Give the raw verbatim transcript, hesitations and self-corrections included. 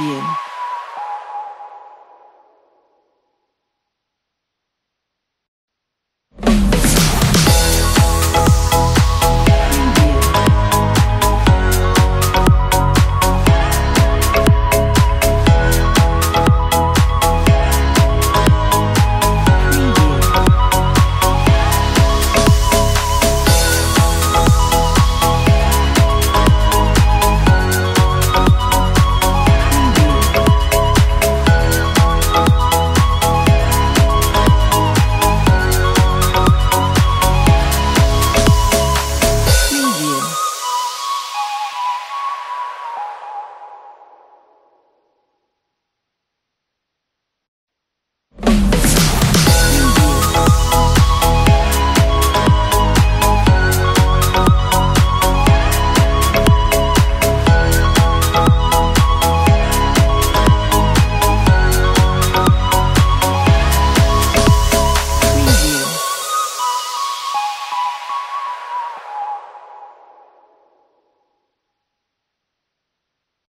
you.